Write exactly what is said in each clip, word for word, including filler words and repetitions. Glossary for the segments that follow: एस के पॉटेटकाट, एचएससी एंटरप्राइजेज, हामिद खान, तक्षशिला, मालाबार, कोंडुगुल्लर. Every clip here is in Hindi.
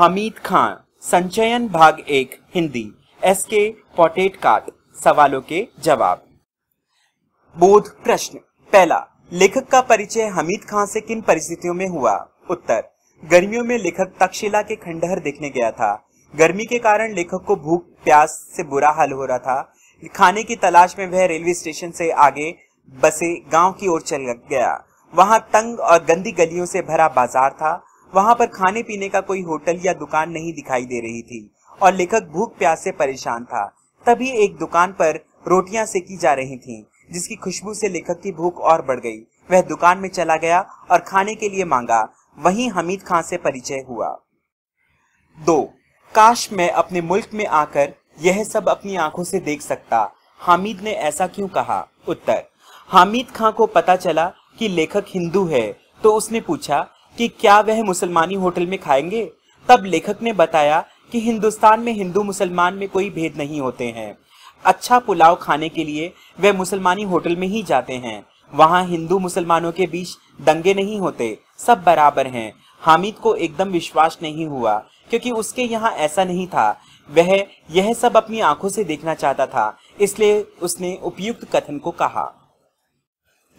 हामिद खान संचयन भाग एक हिंदी एस के पॉटेटकाट सवालों के जवाब। बोध प्रश्न पहला, लेखक का परिचय हामिद खान से किन परिस्थितियों में हुआ? उत्तर, गर्मियों में लेखक तक्षशिला के खंडहर देखने गया था। गर्मी के कारण लेखक को भूख प्यास से बुरा हाल हो रहा था। खाने की तलाश में वह रेलवे स्टेशन से आगे बसे गांव की ओर चल गया। वहां तंग और गंदी गलियों से भरा बाजार था। वहां पर खाने पीने का कोई होटल या दुकान नहीं दिखाई दे रही थी और लेखक भूख प्यास से परेशान था। तभी एक दुकान पर रोटियां सेकी जा रही थीं, जिसकी खुशबू से लेखक की भूख और बढ़ गई। वह दुकान में चला गया और खाने के लिए मांगा। वहीं हामिद खान से परिचय हुआ। दो, काश मैं अपने मुल्क में आकर यह सब अपनी आंखों से देख सकता। हामिद ने ऐसा क्यों कहा? उत्तर, हामिद खान को पता चला कि लेखक हिंदू है तो उसने पूछा कि क्या वह मुसलमानी होटल में खाएंगे। तब लेखक ने बताया कि हिंदुस्तान में हिंदू मुसलमान में कोई भेद नहीं होते हैं। अच्छा पुलाव खाने के लिए वे मुसलमानी होटल में ही जाते हैं। वहाँ हिंदू मुसलमानों के बीच दंगे नहीं होते, सब बराबर हैं। हामिद को एकदम विश्वास नहीं हुआ क्योंकि उसके यहाँ ऐसा नहीं था। वह यह सब अपनी आंखों से देखना चाहता था, इसलिए उसने उपयुक्त कथन को कहा।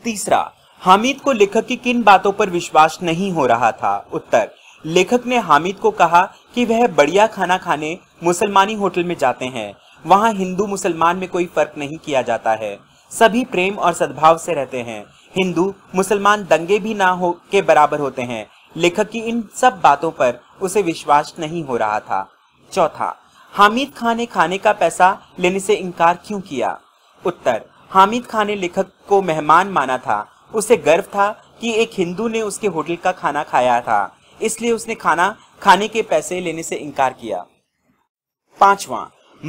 तीसरा, हामिद को लेखक की किन बातों पर विश्वास नहीं हो रहा था? उत्तर, लेखक ने हामिद को कहा कि वह बढ़िया खाना खाने मुसलमानी होटल में जाते हैं। वहाँ हिंदू मुसलमान में कोई फर्क नहीं किया जाता है, सभी प्रेम और सद्भाव से रहते हैं। हिंदू मुसलमान दंगे भी ना हो के बराबर होते हैं। लेखक की इन सब बातों पर उसे विश्वास नहीं हो रहा था। चौथा, हामिद खान ने खाने का पैसा लेने से इनकार क्यों किया? उत्तर, हामिद खान ने लेखक को मेहमान माना था। उसे गर्व था कि एक हिंदू ने उसके होटल का खाना खाया था, इसलिए उसने खाना खाने के पैसे लेने से इनकार किया। पांचवा,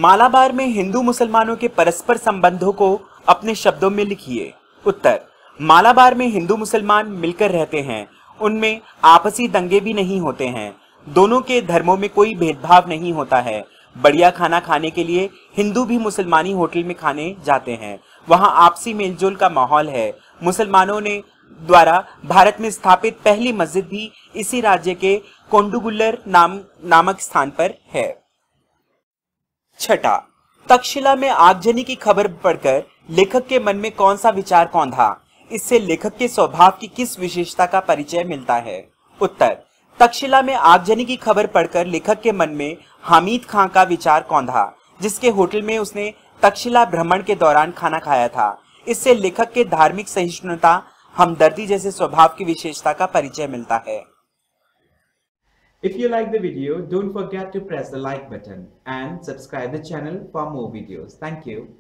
मालाबार में हिंदू मुसलमानों के परस्पर संबंधों को अपने शब्दों में लिखिए। उत्तर, मालाबार में हिंदू मुसलमान मिलकर रहते हैं, उनमें आपसी दंगे भी नहीं होते हैं। दोनों के धर्मों में कोई भेदभाव नहीं होता है। बढ़िया खाना खाने के लिए हिंदू भी मुसलमानी होटल में खाने जाते हैं। वहाँ आपसी मेलजोल का माहौल है। मुसलमानों ने द्वारा भारत में स्थापित पहली मस्जिद भी इसी राज्य के कोंडुगुल्लर नाम नामक स्थान पर है। छठा, तक्षशिला में आगजनी की खबर पढ़कर लेखक के मन में कौन सा विचार कौंधा? इससे लेखक के स्वभाव की किस विशेषता का परिचय मिलता है? उत्तर, तक्षशिला में आगजनी की खबर पढ़कर लेखक के मन में हामिद खान का विचार कौंधा, जिसके होटल में उसने तक्षशिला भ्रमण के दौरान खाना खाया था। इससे लेखक के धार्मिक सहिष्णुता, हमदर्दी जैसे स्वभाव की विशेषता का परिचय मिलता है। If you like the video, don't forget to press the like button and subscribe the channel for more videos. Thank you.